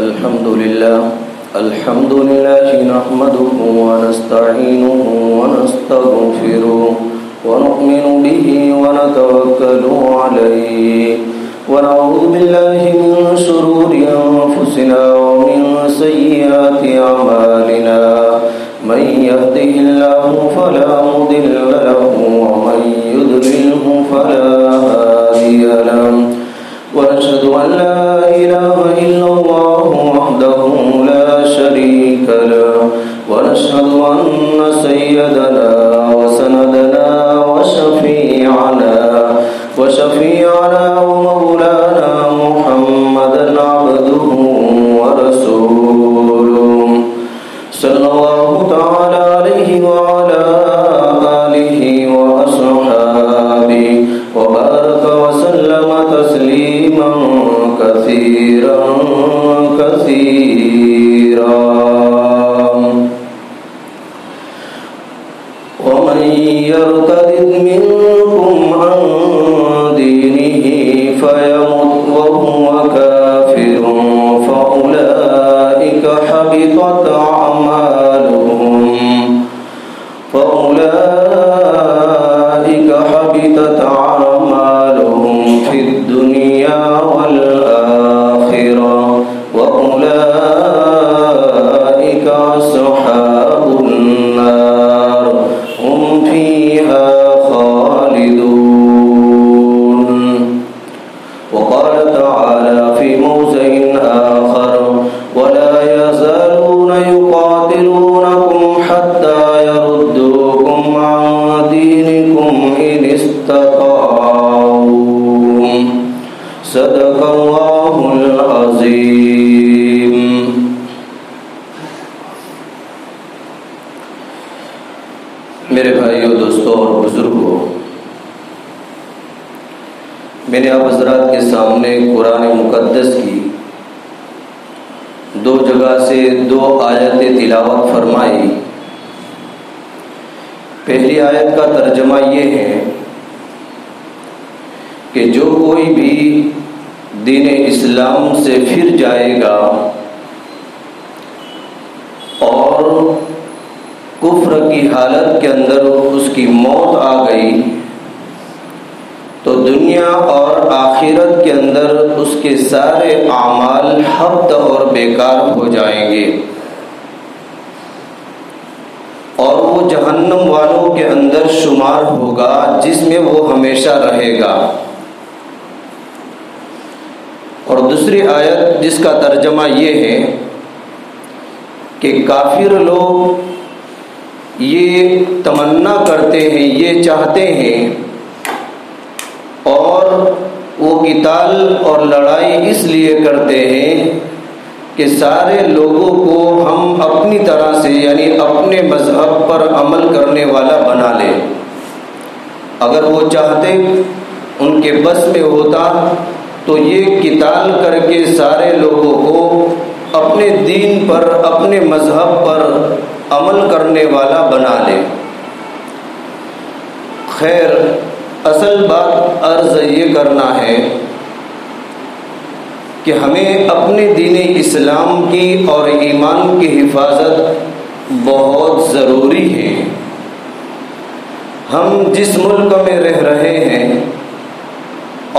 الحمد لله نحمده ونستعينه ونستغفره ونؤمن به ونتوكل عليه ونعوذ بالله من شرور أنفسنا ومن سيئات أعمالنا من يهده الله فلا مضل له ومن يضلله فلا هادي له وأشهد أن لا إله إلا الله لا شريك له ونشهد أن سيدنا وسندنا وشفيعنا ومولانا محمدا عبده ورسوله صلى الله تعالى عليه وعلى آله وأصحابه وبارك وسلم تسليما كثيرا ومن يرتد منكم عن دينه فيمت وهو كافر فأولئك حبطت أعمالهم في الدنيا والآخرة وأولئك أصحاب النار هم فيها خالدون. وقال تعالى في موضع آخر: ولا يزالون يقاتلونكم حتى يردوكم عن دينكم إن استطاعوا. صدق الله العظيم. मेरे भाइयों, दोस्तों और बुजुर्गों, मैंने आप हजरात के सामने कुरान मुकद्दस की दो जगह से दो आयतें तिलावत फरमाई। पहली आयत का तर्जमा ये है कि जो कोई भी दीन इस्लाम से फिर जाएगा और कुफ्र की हालत के अंदर उसकी मौत आ गई तो दुनिया और आखिरत के अंदर उसके सारे अमाल हब्त और बेकार हो जाएंगे और वो जहन्नम वालों के अंदर शुमार होगा जिसमें वो हमेशा रहेगा। और दूसरी आयत जिसका तर्जमा ये है कि काफिर लोग ये तमन्ना करते हैं, ये चाहते हैं और वो किताल और लड़ाई इसलिए करते हैं कि सारे लोगों को हम अपनी तरह से यानी अपने मजहब पर अमल करने वाला बना लें। अगर वो चाहते, उनके बस में होता तो ये किताल करके सारे लोगों को अपने दीन पर, अपने मजहब पर अमल करने वाला बना ले। खैर, असल बात अर्ज ये करना है कि हमें अपने दीने इस्लाम की और ईमान की हिफाजत बहुत ज़रूरी है। हम जिस मुल्क में रह रहे हैं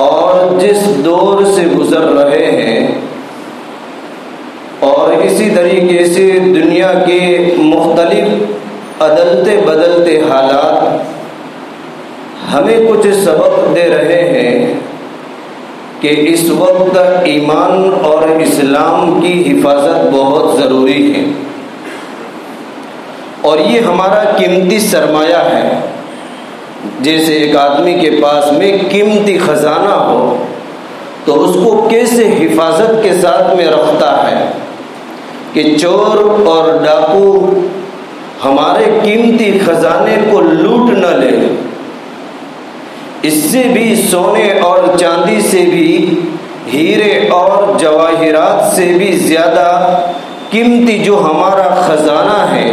और जिस दौर से गुज़र रहे हैं और इसी तरीके से दुनिया के मुख्तलिफ अदलते बदलते हालात हमें कुछ सबक दे रहे हैं कि इस वक्त ईमान और इस्लाम की हिफाजत बहुत ज़रूरी है और ये हमारा कीमती सरमाया है। जैसे एक आदमी के पास में कीमती ख़जाना हो तो उसको कैसे हिफाजत के साथ में रखता है कि चोर और डाकू हमारे कीमती खजाने को लूट न ले। इससे भी, सोने और चांदी से भी, हीरे और जवाहिरात से भी ज़्यादा कीमती जो हमारा खजाना है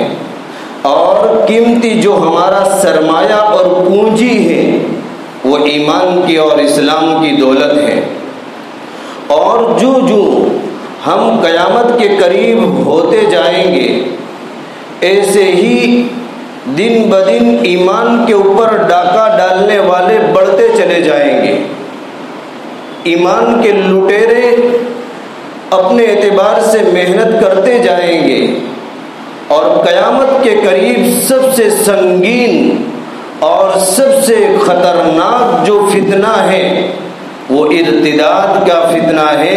और कीमती जो हमारा सरमाया और पूंजी है वो ईमान की और इस्लाम की दौलत है। और जो हम क़यामत के करीब होते जाएंगे। ऐसे ही दिन ब दिन ईमान के ऊपर डाका डालने वाले बढ़ते चले जाएंगे। ईमान के लुटेरे अपने एतबार से मेहनत करते जाएंगे और क़यामत के करीब सबसे संगीन और सबसे ख़तरनाक जो फितना है वो इर्तिदाद का फितना है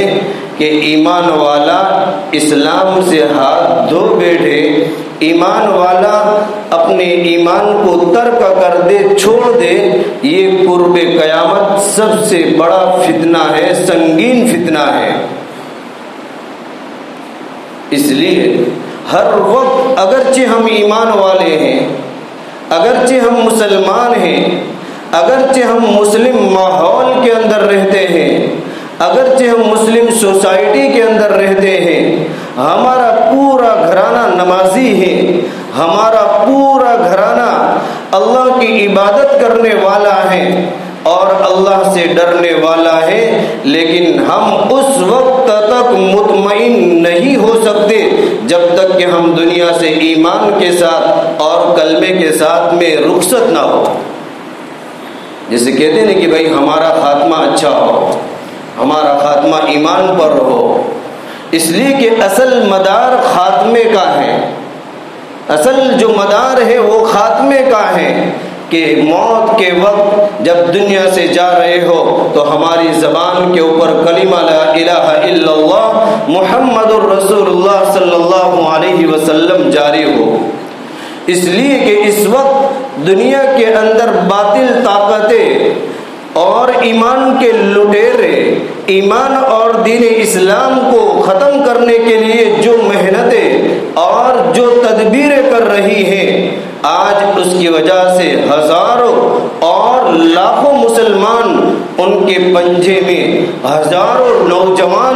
कि ईमान वाला इस्लाम से हाथ धो बैठे, ईमान वाला अपने ईमान को तर्क कर दे, छोड़ दे। ये पुर्बे क़यामत सबसे बड़ा फितना है, संगीन फितना है। इसलिए हर वक्त अगरचे हम ईमान वाले हैं, अगरचे हम मुसलमान हैं, अगरचे हम मुस्लिम माहौल के अंदर रहते हैं, अगरचे हम मुस्लिम सोसाइटी के अंदर रहते हैं, हमारा पूरा घराना नमाजी है, हमारा पूरा घराना अल्लाह की इबादत करने वाला है और अल्लाह से डरने वाला है, लेकिन हम उस वक्त तक मुतमईन नहीं हो सकते जब तक कि हम दुनिया से ईमान के साथ और कलमे के साथ में रुखसत ना हो। जैसे कहते हैं कि भाई हमारा खात्मा अच्छा हो, हमारा खात्मा ईमान पर हो, इसलिए कि असल मदार खात्मे का है। असल जो मदार है वो खात्मे का है कि मौत के वक्त जब दुनिया से जा रहे हो तो हमारी ज़बान के ऊपर कलिमा ला इलाहा इल्लल्लाह मुहम्मदुर रसूलुल्लाह सल्लल्लाहु अलैहि वसल्लम जारी हो। इसलिए कि इस वक्त दुनिया के अंदर बातिल ताकतें और ईमान के लुटेरे ईमान और दीन इस्लाम को ख़त्म करने के लिए जो मेहनतें और जो तदबीरें कर रही हैं, आज उसकी वजह से हज़ारों और लाखों मुसलमान उनके पंजे में, हज़ारों नौजवान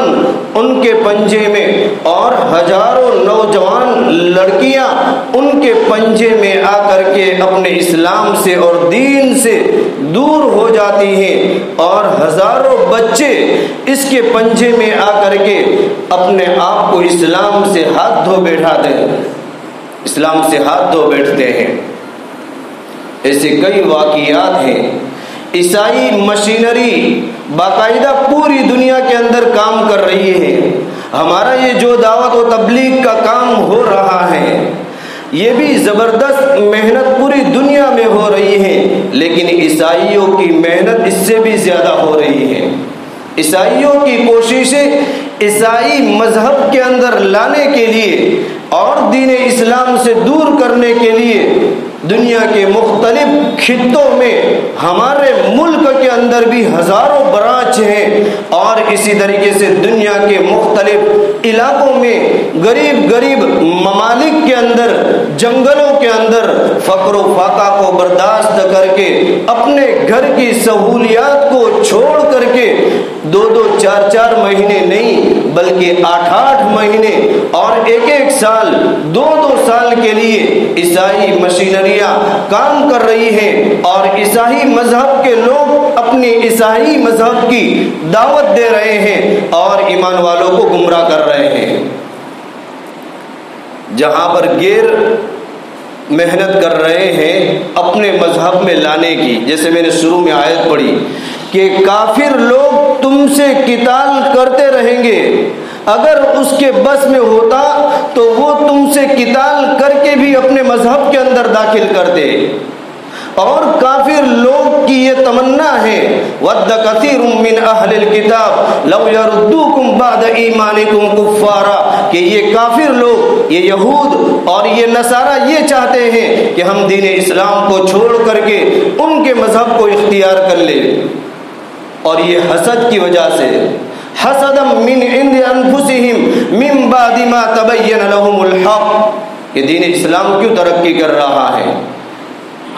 उनके पंजे में और हज़ारों नौजवान लड़कियां उनके पंजे में आकर के अपने इस्लाम से और दीन से दूर हो जाती हैं और हज़ारों बच्चे इसके पंजे में आकर के अपने आप को इस्लाम से हाथ धो बैठाते हैं, इस्लाम से हाथ धो बैठते हैं। ऐसे कई वाक़ियात हैं। ईसाई मशीनरी बाकायदा पूरी दुनिया के अंदर काम कर रही है। हमारा ये जो दावत और तबलीग का काम हो रहा है ये भी ज़बरदस्त मेहनत पूरी दुनिया में हो रही है, लेकिन ईसाइयों की मेहनत इससे भी ज़्यादा हो रही है। ईसाइयों की कोशिशें ईसाई मजहब के अंदर लाने के लिए और दीन इस्लाम से दूर करने के लिए दुनिया के मुख्तलिफ खित्तों में, हमारे मुल्क के अंदर भी हज़ारों ब्रांच हैं और इसी तरीके से दुनिया के मुख्तलिफ इलाकों में, गरीब गरीब ममालिक के अंदर, जंगलों के अंदर फ़क्र फ़ाका को बर्दाश्त करके, अपने घर की सहूलियात को छोड़ करके दो दो चार चार महीने नहीं बल्कि आठ आठ महीने और एक एक साल, दो दो साल के लिए ईसाई मशीनरियाँ काम कर रही हैं और ईसाई मजहब के लोग अपने ईसाई मजहब की दावत दे रहे हैं और ईमान वालों को गुमराह कर रहे हैं। जहाँ पर गैर मेहनत कर रहे हैं अपने मजहब में लाने की, जैसे मैंने शुरू में आयत पढ़ी कि काफिर लोग तुमसे किताल करते रहेंगे, अगर उसके बस में होता तो वो तुमसे किताल करके भी अपने मजहब के अंदर दाखिल करते। और काफिर लोग की ये तमन्ना है, वद्द कसीरुम मिन अहलिल किताब लौ यरुद्दूकुम बाद ईमानिकुम कुफ्फारा, कि ये काफिर लोग, ये यहूद और ये नसारा ये चाहते हैं कि हम दीन इस्लाम को छोड़ करके उनके मजहब को इख्तियार कर ले। और ये हसद की वजह से, हसदम मिन इंद अनफुसिहिम मिन बादि मा तबय्यन लहुमुल हक, ये दीन इस्लाम क्यों तरक्की कर रहा है,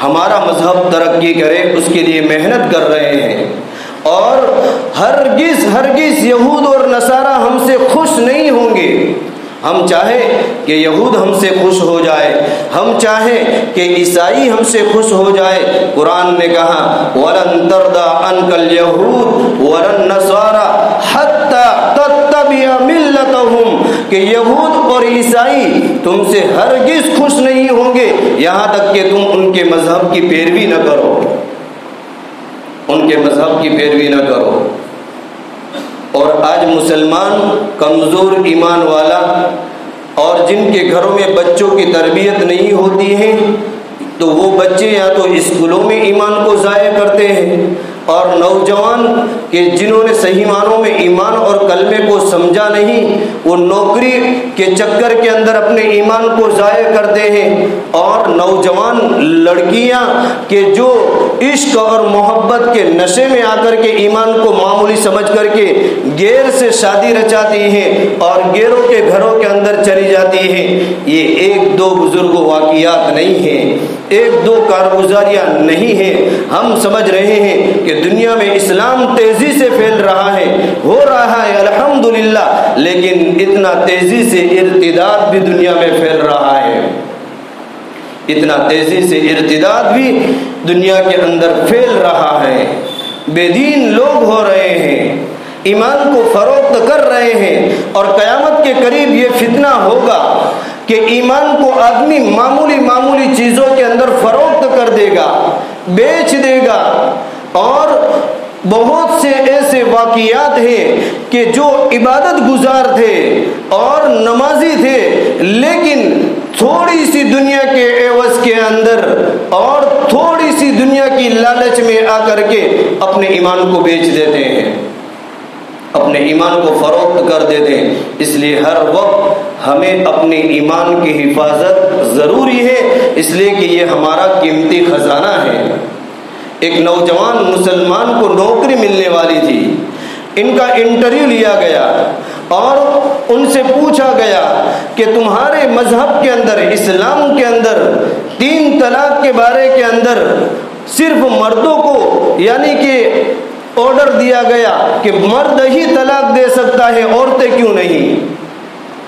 हमारा मजहब तरक्की करे उसके लिए मेहनत कर रहे हैं। और हरगिज़ हरगिज़ यहूद और नसारा हमसे खुश नहीं होंगे। हम चाहे कि यहूद हमसे खुश हो जाए, हम चाहे कि ईसाई हमसे खुश हो जाए। कुरान ने कहा वलन तरदा अनकल यहूद वलन नसारा हत्ता तत्तबिया मिल्लतहुम, कि यहूद और ईसाई तुमसे हरगिज खुश नहीं होंगे, यहाँ तक कि तुम उनके मजहब की पैरवी न करो, उनके मजहब की पैरवी न करो। और आज मुसलमान कमज़ोर ईमान वाला और जिनके घरों में बच्चों की तरबियत नहीं होती है, तो वो बच्चे या तो स्कूलों में ईमान को ज़ाया करते हैं, और नौजवान के जिन्होंने सही मानों में ईमान और कलमे को समझा नहीं, वो नौकरी के चक्कर के अंदर अपने ईमान को ज़ाया करते हैं। और नौजवान लड़कियां के जो इश्क और मोहब्बत के नशे में आकर के ईमान को मामूली समझ करके गैर से शादी रचाती हैं और गैरों के घरों के अंदर चली जाती हैं। ये एक दो बुजुर्ग वाक़ियात नहीं है, एक दो कारगुजारियाँ नहीं है। हम समझ रहे हैं कि दुनिया में इस्लाम तेज़ी से फैल रहा है, हो रहा है अल्हम्दुलिल्लाह, लेकिन इतना तेज़ी से इर्तिदाद भी दुनिया में फैल रहा है, इतना तेज़ी से इर्तिदाद भी दुनिया के अंदर फैल रहा है। बेदीन लोग हो रहे हैं, ईमान को फरोख्त कर रहे हैं, और क़यामत के करीब ये फितना होगा कि ईमान को आदमी मामूली मामूली चीज़ों के अंदर फरोख्त कर देगा, बेच देगा। और बहुत से ऐसे वाक़ियात हैं कि जो इबादत गुजार थे और नमाजी थे, लेकिन थोड़ी सी दुनिया के एवज के अंदर और थोड़ी सी दुनिया की लालच में आकर के अपने ईमान को बेच देते हैं, अपने ईमान को फरोख्त कर देते हैं। इसलिए हर वक्त हमें अपने ईमान की हिफाजत ज़रूरी है, इसलिए कि ये हमारा कीमती ख़जाना है। एक नौजवान मुसलमान को नौकरी मिलने वाली थी, इनका इंटरव्यू लिया गया और उनसे पूछा गया कि तुम्हारे मज़हब के अंदर, इस्लाम के अंदर 3 तलाक के बारे के अंदर सिर्फ़ मर्दों को यानी कि ऑर्डर दिया गया कि मर्द ही तलाक दे सकता है, औरतें क्यों नहीं।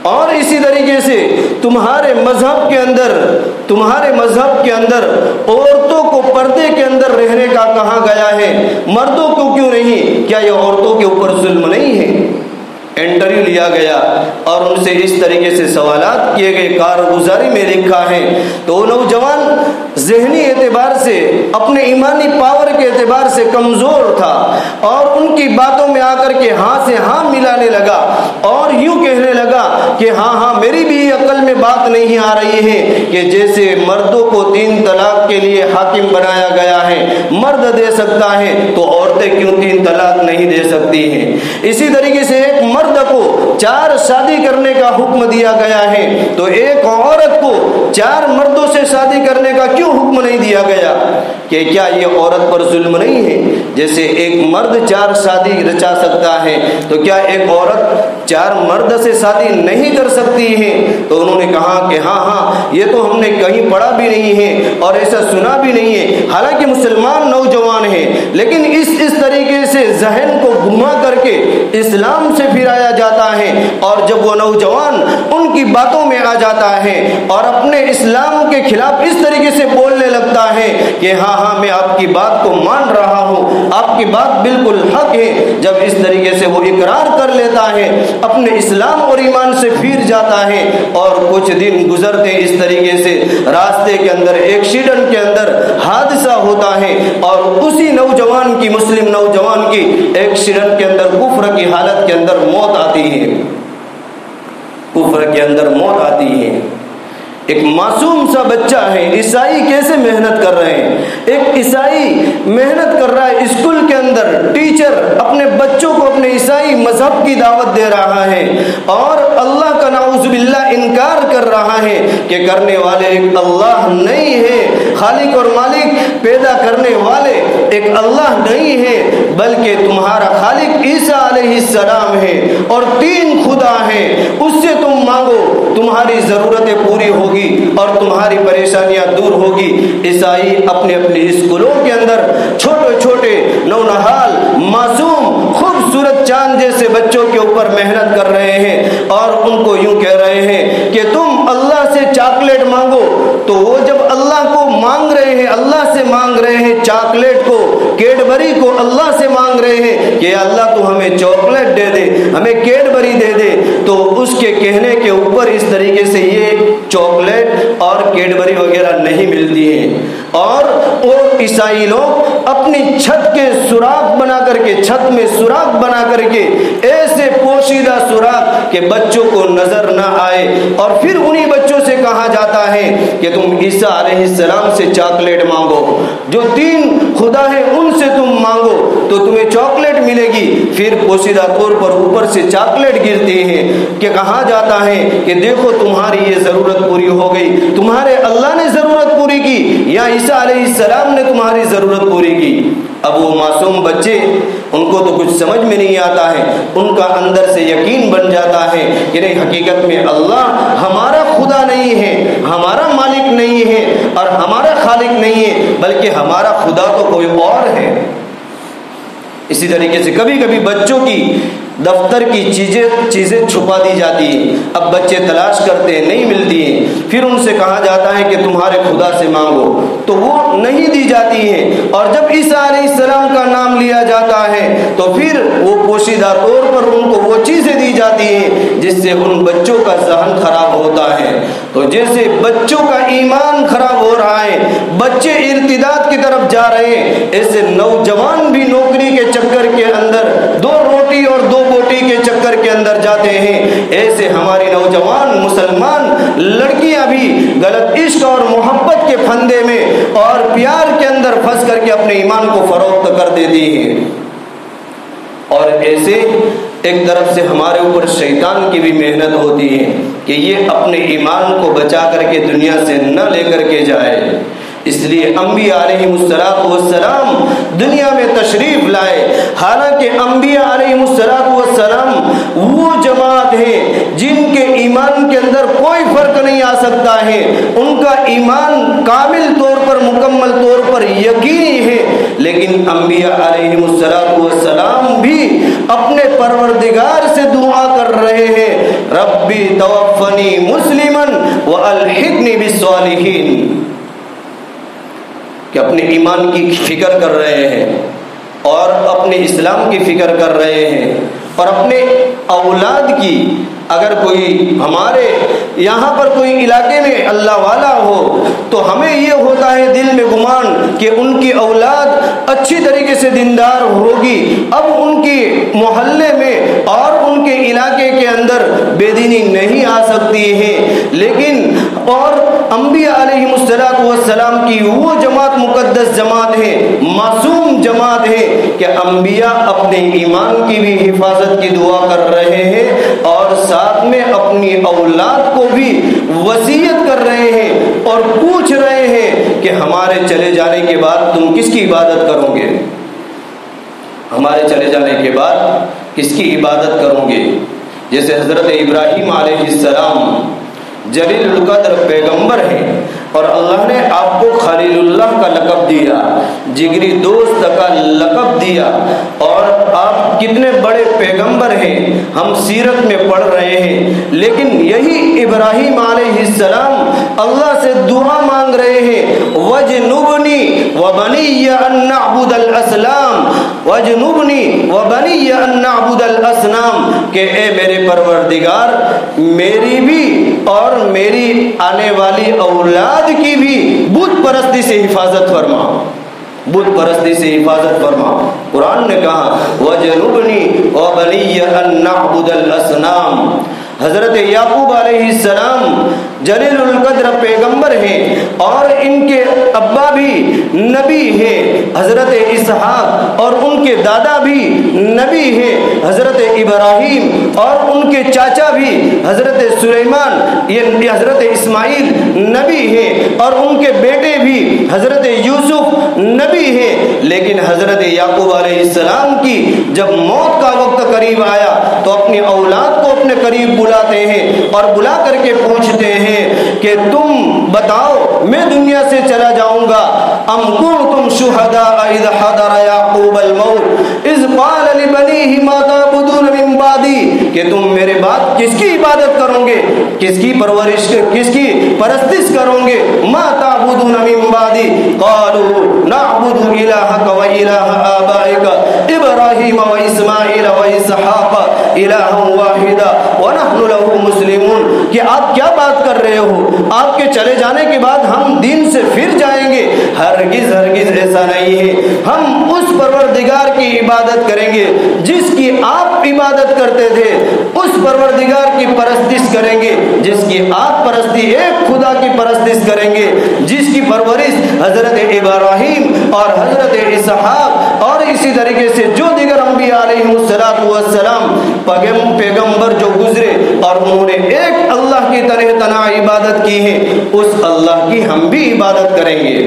और इसी तरीके से तुम्हारे मज़हब के अंदर, तुम्हारे मज़हब के अंदर औरतों को पर्दे के अंदर रहने का कहा गया है, मर्दों को क्यों नहीं। क्या ये औरतों के ऊपर जुल्म नहीं है? इंटरव्यू लिया गया और उनसे इस तरीके से सवालात किए गए, कारगुजारी में लिखा है। तो नौजवान ज़हनी एतबार से, अपने ईमानी पावर के एतबार से कमज़ोर था, और उनकी बातों में आकर के हाँ से हाँ मिलाने लगा और यूँ कहने लगा कि हाँ हाँ मेरी भी अकल में बात नहीं आ रही है कि जैसे मर्दों को 3 तलाक के लिए हाकिम बनाया गया है, मर्द दे सकता है, तो औरतें क्यों 3 तलाक नहीं दे सकती हैं। इसी तरीके से एक मर्द को 4 शादी करने का हुक्म दिया गया है, तो एक औरत को 4 मर्दों से शादी करने का क्यों हुक्म नहीं दिया गया कि क्या ये औरत पर जुल्म नहीं है? जैसे एक मर्द 4 शादी रचा सकता है, तो क्या एक औरत 4 मर्द से शादी नहीं कर सकती है? तो उन्होंने कहा कि हाँ हाँ ये तो हमने कहीं पढ़ा भी नहीं है और ऐसा सुना भी नहीं है। हालांकि मुसलमान नौजवान है, लेकिन इस तरीके से जहन को घुमा करके इस्लाम से फिर जाता है। और जब वो नौजवान उनकी बातों में आ जाता है और अपने इस्लाम के खिलाफ इस तरीके से बोलने लगता है कि हाँ हाँ मैं आपकी बात को मान रहा हूँ, आपकी बात बिल्कुल हक है, जब इस तरीके से वो इकरार कर लेता है, अपने इस्लाम और ईमान से फिर जाता है। और कुछ दिन गुजरते इस तरीके से, रास्ते के अंदर, एक्सीडेंट के अंदर हादसा होता है, और उसी नौजवान की, मुस्लिम नौजवान की एक्सीडेंट के अंदर कुफ्र की हालत के अंदर मौत आती है, कुफ्र के अंदर मौत आती है। एक मासूम सा बच्चा है, ईसाई कैसे मेहनत कर रहे हैं, एक ईसाई मेहनत कर रहा है स्कूल के अंदर, टीचर अपने बच्चों को अपने ईसाई मजहब की दावत दे रहा है, और अल्लाह का नाउज़ुबिल्लाह इनकार कर रहा है कि करने वाले एक अल्लाह नहीं है, खालिक और मालिक, पैदा करने वाले एक अल्लाह नहीं है, बल्कि तुम्हारा खालिक ईसा अलैहिस्सलाम है और 3 खुदा हैं, उससे तुम मांगो, तुम्हारी ज़रूरतें पूरी होगी और तुम्हारी परेशानियां दूर होगी। ईसाई अपने अपने स्कूलों के अंदर छोटे छोटे नौनहाल मासूम खूबसूरत चांद जैसे बच्चों के ऊपर मेहनत कर रहे हैं, और उनको यूं कह रहे हैं कि तुम अल्लाह से से चॉकलेट मांगो, तो वो जब अल्लाह को मांग रहे हैं, अल्लाह से मांग रहे हैं चॉकलेट को, कैडबरी को अल्लाह से मांग रहे हैं कि अल्लाह तू हमें चॉकलेट दे दे, हमें कैडबरी दे दे, तो उसके कहने के ऊपर इस तरीके से ये चॉकलेट और कैडबरी वगैरह नहीं मिलती है। और वो ईसाई लोग अपनी छत के सुराख बना करके, छत में सुराख बना करके, ऐसे पोशीदा सुराख के बच्चों को नजर ना आए, और फिर उन्हीं बच्चों से कहा जाता है कि तुम ईसा अलैहिस्सलाम से चॉकलेट मांगो, जो तीन खुदा है उनसे तुम मांगो तो तुम्हें चॉकलेट मिलेगी। फिर पोशीदा तौर पर ऊपर से चॉकलेट गिरती है कि कहा जाता है कि देखो तुम्हारी ये ज़रूरत पूरी हो गई, तुम्हारे अल्लाह ने ज़रूरत पूरी की या ईसा अलैहिस्सलाम ने तुम्हारी ज़रूरत पूरी की। अब वो मासूम बच्चे, उनको तो कुछ समझ में नहीं आता है, उनका अंदर से यकीन बन जाता है कि नहीं, हकीकत में अल्लाह हमारा खुदा नहीं है, हमारा मालिक नहीं है और हमारा खालिक नहीं है, बल्कि हमारा खुदा तो कोई और है। इसी तरीके से कभी कभी बच्चों की दफ्तर की चीज़ें छुपा दी जाती हैं। अब बच्चे तलाश करते हैं, नहीं मिलती हैं, फिर उनसे कहा जाता है कि तुम्हारे खुदा से मांगो, तो वो नहीं दी जाती हैं। और जब ईसा अलैहिस्सलाम का नाम लिया जाता है तो फिर वो पोशीदा तौर पर उनको वो चीज़ें दी जाती हैं जिससे उन बच्चों का जहन खराब होता है। तो जैसे बच्चों का ईमान खराब हो रहा है, बच्चे इर्तिदाद की तरफ जा रहे हैं, ऐसे नौजवान भी नौकरी के चक्कर के अंदर, दो रोटी और दो बोटी के चक्कर के अंदर जाते हैं। ऐसे हमारी नौजवान मुसलमान लड़कियां भी गलत इश्क और मोहब्बत के फंदे में और प्यार के अंदर फंस करके अपने ईमान को फरोख्त कर देती हैं। और ऐसे एक तरफ से हमारे ऊपर शैतान की भी मेहनत होती है कि ये अपने ईमान को बचा करके दुनिया से न लेकर के जाए। इसलिए अम्बिया अलैहिमुस्सलाम दुनिया में तशरीफ लाए, हालांकि अम्बिया अलैहिमुस्सलाम वो जमात है जिनके ईमान के अंदर कोई फर्क नहीं आ सकता है, उनका ईमान कामिल तौर पर, मुकम्मल तौर पर यकीनी है। लेकिन अम्बिया अलैहिमुस्सलाम भी अपने परवरदिगार से दुआ कर रहे हैं, रब्बी तवफ़नी मुस्लिमन व अलहिकनी बिस्सालिहीन, कि अपने ईमान की फिक्र कर रहे हैं और अपने इस्लाम की फिक्र कर रहे हैं और अपने औलाद की। अगर कोई हमारे यहाँ पर कोई इलाके में अल्लाह वाला हो तो हमें ये होता है दिल में गुमान कि उनकी औलाद अच्छी तरीके से दीनदार होगी। अब उनके मोहल्ले में और उनके इलाके के अंदर बेदीनी नहीं आ सकती है, लेकिन और अंबिया अलैहिमुस्सलाम की वो जमात मुकद्दस जमात है, मासूम जमात है कि अंबिया अपने ईमान की भी हिफाजत की दुआ कर रहे हैं और साथ में अपनी औलाद को भी वसीयत कर रहे हैं और पूछ रहे हैं कि हमारे चले जाने के बाद तुम किसकी इबादत करोगे, हमारे चले जाने के बाद किसकी इबादत करोगे। जैसे हज़रत इब्राहीम अलैहिस्सलाम जलीलुल क़द्र पैगंबर हैं और अल्लाह ने आपको खलीलुल्लाह का लक़ब दिया, जिगरी दोस्त का लक़ब दिया, और आप कितने बड़े पैगंबर हैं, हम सीरत में पढ़ रहे हैं। लेकिन यही इब्राहीम अलैहिस्सलाम अल्लाह से दुआ मांग रहे हैं, वजनुबनी व बनिया अन नअबुदल असनाम, वजनुबनी व बनिया अन नअबुदल असनाम, के ए मेरे परवरदिगार मेरी भी और मेरी आने वाली औलाद की भी बुत परस्ती से हिफाजत फरमा, बुत परस्ती से हिफाजत फरमा। कुरान ने कहा वजनुबनी व बनिया अन नअबुदल असनाम। हज़रत याकूब अलैहिस्सलाम जलीलुल क़द्र पैगंबर हैं और इनके अब्बा भी नबी हैं हज़रत इसहाक़, और उनके दादा भी नबी हैं हज़रत इब्राहीम, और उनके चाचा भी हज़रत सुलेमान ये हज़रत इस्माईल नबी हैं, और उनके बेटे भी हज़रत यूसुफ नबी हैं। लेकिन हज़रत याकूब अलैहिस्सलाम की जब मौत का वक्त करीब आया तो अपनी औलाद को अपने करीब बुलाते हैं और बुला करके पूछते हैं कि तुम बताओ मैं दुनिया से चला जाऊंगा। अम कुंतुम शुहदा इज़ हदर याक़ूबल मौत इज़ क़ाला लिबनीहि मा ताबुदून मिन बादी, कि तुम मेरे बाद किसकी इबादत करोगे, किसकी परवरिश, किसकी परस्तिश करोगे। मा ताबुदून मिन बादी क़ालू नअबुदु इलाहका व इलाहा आबाइका इब्राहीम व इस्माईल व इसहाक़ इलाहन वाहिदा व नहनु लहु मुस्लिमून, कि आप क्या बात कर रहे हो, आपके चले जाने के बाद हम दीन से फिर जाएंगे। हरगिज हरगिज ऐसा नहीं है, हम उस परवरदिगार की इबादत करेंगे जिसकी आप इबादत करते थे, उस परवरदिगार की परस्तिश करेंगे जिसकी आप परस्ती, एक खुदा की परस्तिश करेंगे जिसकी परवरिश हजरत इब्राहीम और हजरत इसहाक और इसी तरीके से जो दीगर अंबिया अलैहिमुस्सलाम पैगंबर जो गुजरे और उन्होंने एक अल्लाह की तरह तना इबादत की है, उस अल्लाह की हम भी इबादत करेंगे।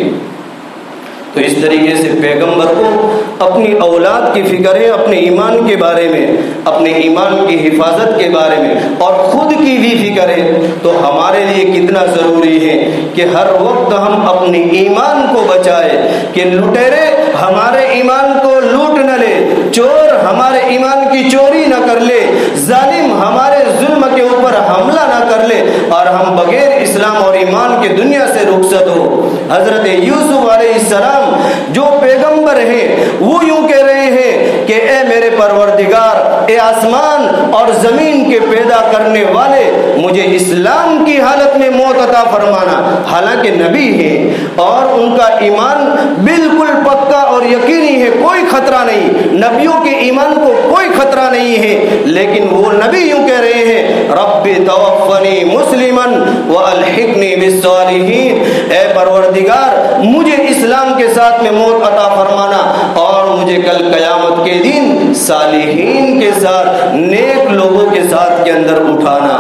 तो इस तरीके से पैगंबर को अपनी औलाद की फिक्र है, अपने ईमान के बारे में, अपने ईमान की हिफाजत के बारे में और खुद की भी फिक्र है। तो हमारे लिए कितना ज़रूरी है कि हर वक्त हम अपने ईमान को बचाए कि लुटेरे हमारे ईमान को लूट न ले, चोर हमारे ईमान की चोरी न कर ले, जालिम हमारे जुल्म के ऊपर हमला न कर ले और हम बगैर इस्लाम और ईमान के दुनिया से रुखसत हो। हजरत यूसुफ अलैहिस्सलाम जो पैगंबर हैं वो यूं कह रहे हैं कि ए मेरे परवरदिगार, ए आसमान और जमीन के पैदा करने वाले, मुझे इस्लाम की हालत में मौत अता फरमाना। हालांकि नबी है और उनका ईमान बिल्कुल पक्का और यकीनी है, कोई खतरा नहीं, नबियों के ईमान को कोई खतरा नहीं है, लेकिन वो नबी यूं कह रहे हैं रब्बी तवफ़नी मुस्लिमन व अलहिकनी बिस्सालिहीन, ए परवरदिगार मुझे इस्लाम के साथ में मौत अता फरमाना और मुझे कल कयामत के दिन सालिहीन के साथ, नेक लोगों के साथ के अंदर उठाना।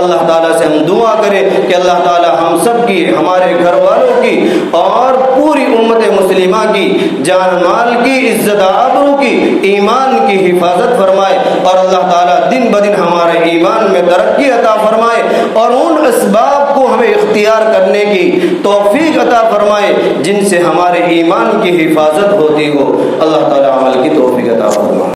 अल्लाह ताला से हम दुआ करें कि अल्लाह ताला हम सब की, हमारे घर वालों की और पूरी उम्मत मुस्लिमा की, जान माल की, इज्जत आबरू की, ईमान की हिफाजत फरमाए और अल्लाह ताला दिन ब दिन हमारे ईमान में तरक्की अता फरमाए और उन असबाब को हमें इख्तियार करने की तौफीक अता फरमाए जिनसे हमारे ईमान की हिफाजत होती हो। अल्लाह ताला अमल की तौफीक अता फरमाए।